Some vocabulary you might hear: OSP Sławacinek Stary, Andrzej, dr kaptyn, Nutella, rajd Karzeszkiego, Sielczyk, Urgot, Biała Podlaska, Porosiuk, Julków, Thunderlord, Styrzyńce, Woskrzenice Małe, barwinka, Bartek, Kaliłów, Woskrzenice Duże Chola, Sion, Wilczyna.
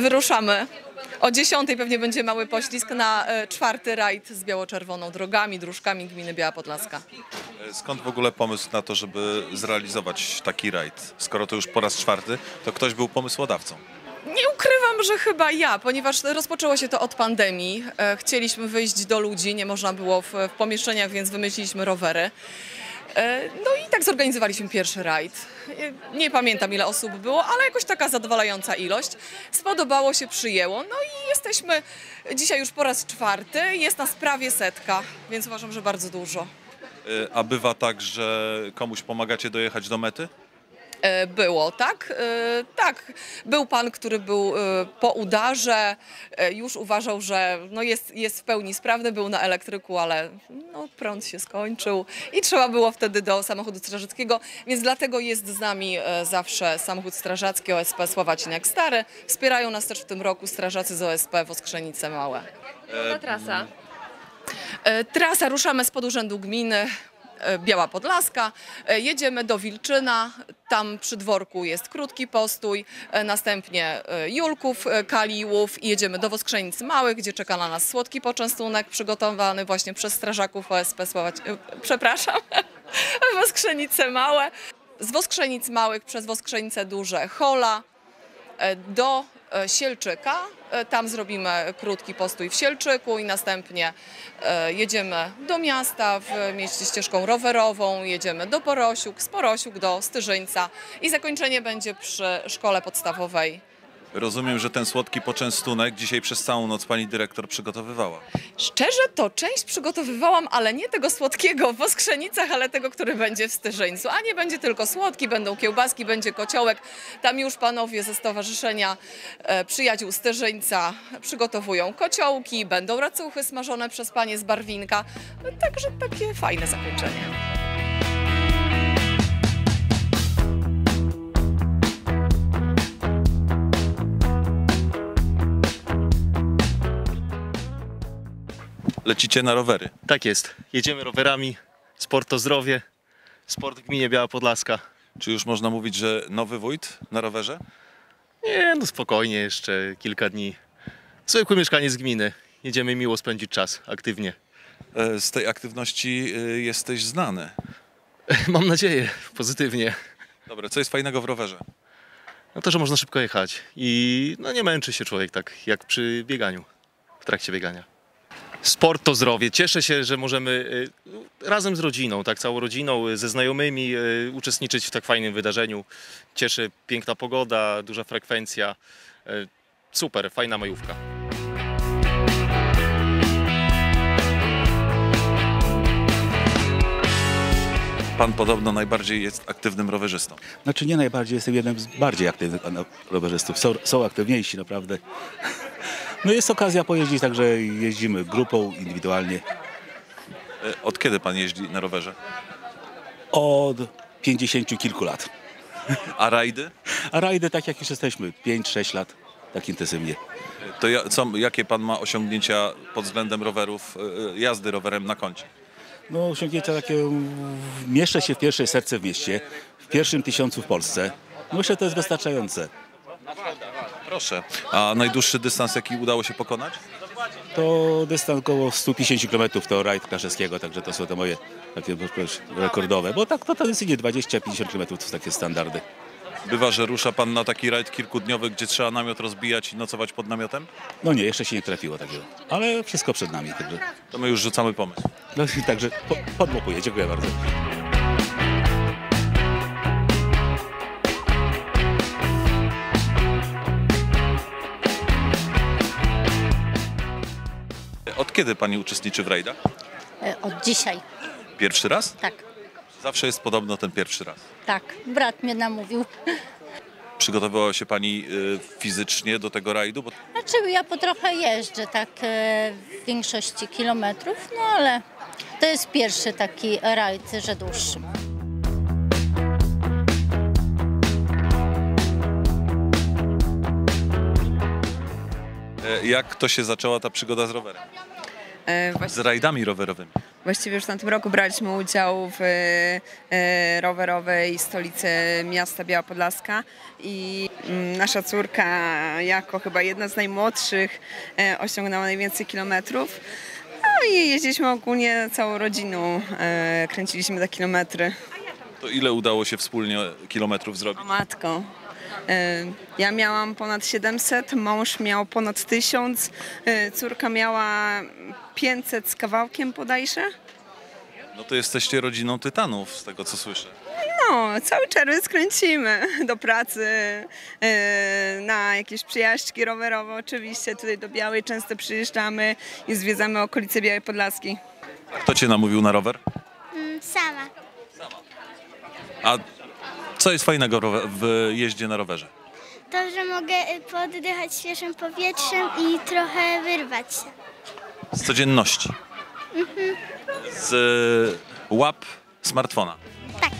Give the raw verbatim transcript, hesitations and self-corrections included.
Wyruszamy. O dziesiątej pewnie będzie mały poślizg na czwarty rajd z biało-czerwoną drogami, dróżkami gminy Biała Podlaska. Skąd w ogóle pomysł na to, żeby zrealizować taki rajd? Skoro to już po raz czwarty, to ktoś był pomysłodawcą. Nie ukrywam, że chyba ja, ponieważ rozpoczęło się to od pandemii. Chcieliśmy wyjść do ludzi, nie można było w, w pomieszczeniach, więc wymyśliliśmy rowery. No i tak zorganizowaliśmy pierwszy rajd. Nie pamiętam, ile osób było, ale jakoś taka zadowalająca ilość. Spodobało się, przyjęło. No i jesteśmy dzisiaj już po raz czwarty. Jest nas prawie setka, więc uważam, że bardzo dużo. A bywa tak, że komuś pomagacie dojechać do mety? Było, tak? Tak. Był pan, który był po udarze, już uważał, że no jest, jest w pełni sprawny, był na elektryku, ale no prąd się skończył i trzeba było wtedy do samochodu strażackiego, więc dlatego jest z nami zawsze samochód strażacki O S P Sławacinek Stary. Wspierają nas też w tym roku strażacy z O S P Oskrzenice Małe. Ta trasa? Trasa, ruszamy spod urzędu gminy Biała Podlaska, jedziemy do Wilczyna, tam przy dworku jest krótki postój, następnie Julków, Kaliłów i jedziemy do Woskrzenic Małych, gdzie czeka na nas słodki poczęstunek przygotowany właśnie przez strażaków O S P Sławacinek, przepraszam, Woskrzenice Małe. Z Woskrzenic Małych przez Woskrzenice Duże Chola do Sielczyka, tam zrobimy krótki postój w Sielczyku i następnie jedziemy do miasta w mieście ścieżką rowerową, jedziemy do Porosiuk, z Porosiuk do Styrzyńca i zakończenie będzie przy szkole podstawowej. Rozumiem, że ten słodki poczęstunek dzisiaj przez całą noc pani dyrektor przygotowywała. Szczerze to część przygotowywałam, ale nie tego słodkiego w Woskrzzenicach, ale tego, który będzie w Styrzyńcu. A nie będzie tylko słodki, będą kiełbaski, będzie kociołek. Tam już panowie ze Stowarzyszenia Przyjaciół Styrzyńca przygotowują kociołki, będą racuchy smażone przez panie z barwinka. Także takie fajne zakończenie. Lecicie na rowery. Tak jest. Jedziemy rowerami. Sport to zdrowie. Sport w gminie Biała Podlaska. Czy już można mówić, że nowy wójt na rowerze? Nie, no spokojnie. Jeszcze kilka dni. Zwykły mieszkaniec gminy. Jedziemy miło spędzić czas aktywnie. Z tej aktywności jesteś znany. Mam nadzieję. Pozytywnie. Dobra, co jest fajnego w rowerze? No to, że można szybko jechać. I no nie męczy się człowiek tak jak przy bieganiu. W trakcie biegania. Sport to zdrowie. Cieszę się, że możemy razem z rodziną, tak, całą rodziną, ze znajomymi uczestniczyć w tak fajnym wydarzeniu. Cieszy piękna pogoda, duża frekwencja. Super, fajna majówka. Pan podobno najbardziej jest aktywnym rowerzystą. Znaczy nie najbardziej, jestem jednym z bardziej aktywnych rowerzystów. Są, są aktywniejsi naprawdę. No jest okazja pojeździć, także jeździmy grupą, indywidualnie. Od kiedy pan jeździ na rowerze? Od pięćdziesięciu kilku lat. A rajdy? A rajdy tak jak już jesteśmy, pięć sześć lat, tak intensywnie. To ja, co, jakie pan ma osiągnięcia pod względem rowerów, jazdy rowerem na koncie? No osiągnięcia takie, mieszczę się w pierwszej serce w mieście, w pierwszym tysiącu w Polsce. Myślę, że to jest wystarczające. Proszę. A najdłuższy dystans, jaki udało się pokonać? To dystans około stu pięćdziesięciu kilometrów, to rajd Karzeszkiego, także to są te moje takie rekordowe, bo tak to tradycyjnie dwadzieścia do pięćdziesięciu kilometrów to są takie standardy. Bywa, że rusza pan na taki rajd kilkudniowy, gdzie trzeba namiot rozbijać i nocować pod namiotem? No nie, jeszcze się nie trafiło takiego, ale wszystko przed nami. Także. To my już rzucamy pomysł. No, także po, podmopuję, dziękuję bardzo. Od kiedy pani uczestniczy w rajdach? Od dzisiaj. Pierwszy raz? Tak. Zawsze jest podobno ten pierwszy raz. Tak, brat mnie namówił. Przygotowywała się pani fizycznie do tego rajdu? Bo... Znaczy ja po trochę jeżdżę, tak w większości kilometrów, no ale to jest pierwszy taki rajd, że dłuższy. Jak to się zaczęła ta przygoda z rowerem? Właśnie... Z rajdami rowerowymi. Właściwie już w tamtym roku braliśmy udział w rowerowej stolicy miasta Biała Podlaska i nasza córka, jako chyba jedna z najmłodszych, osiągnęła najwięcej kilometrów. No i jeździliśmy ogólnie całą rodziną, kręciliśmy te kilometry. To ile udało się wspólnie kilometrów zrobić? O matko. Ja miałam ponad siedemset, mąż miał ponad tysiąc, córka miała pięćset z kawałkiem bodajże. No to jesteście rodziną tytanów, z tego co słyszę. No, cały czerwiec kręcimy do pracy, na jakieś przyjaźdźki rowerowe oczywiście. Tutaj do Białej często przyjeżdżamy i zwiedzamy okolice Białej Podlaskiej. A kto cię namówił na rower? Sama. Sama. A co jest fajnego w jeździe na rowerze? To, że mogę poddychać świeżym powietrzem i trochę wyrwać się. Z codzienności? Mhm. Z łap smartfona? Tak.